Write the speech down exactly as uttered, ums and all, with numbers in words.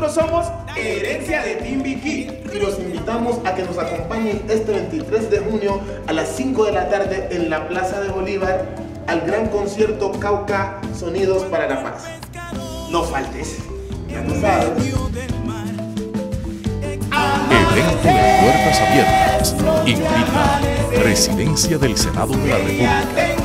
Nosotros somos Herencia de Timbiquí y los invitamos a que nos acompañen este veintitrés de junio a las cinco de la tarde en la Plaza de Bolívar al Gran Concierto Cauca Sonidos para la Paz. No faltes. Ya tú sabes. Evento de puertas abiertas. Invita Residencia del Senado de la República.